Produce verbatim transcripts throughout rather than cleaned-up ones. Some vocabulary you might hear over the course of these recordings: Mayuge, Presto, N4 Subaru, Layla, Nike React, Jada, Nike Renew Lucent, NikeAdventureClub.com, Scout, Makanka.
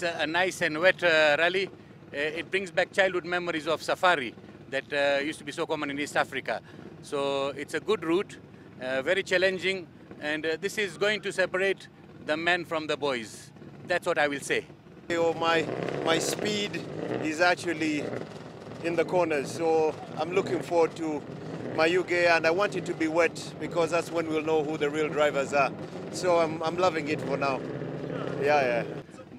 It's a nice and wet uh, rally. It brings back childhood memories of safari that uh, used to be so common in East Africa. So it's a good route, uh, very challenging, and uh, this is going to separate the men from the boys. That's what I will say. Oh, my, my speed is actually in the corners, so I'm looking forward to Mayuge, and I want it to be wet because that's when we'll know who the real drivers are. So I'm, I'm loving it for now. Yeah, yeah.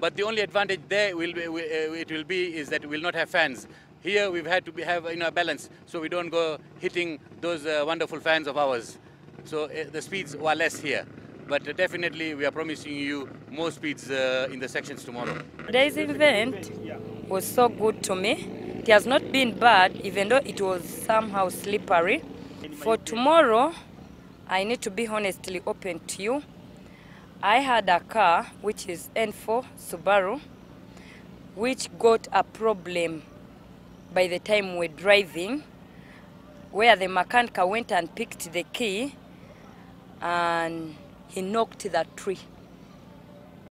But the only advantage there will be, it will be is that we'll not have fans. Here we've had to be, have you know, a balance, so we don't go hitting those uh, wonderful fans of ours. So uh, the speeds were less here. But uh, definitely we are promising you more speeds uh, in the sections tomorrow. Today's event was so good to me. It has not been bad, even though it was somehow slippery. For tomorrow, I need to be honestly open to you. I had a car, which is N four Subaru, which got a problem by the time we were driving, where the Makanka went and picked the key and he knocked the tree.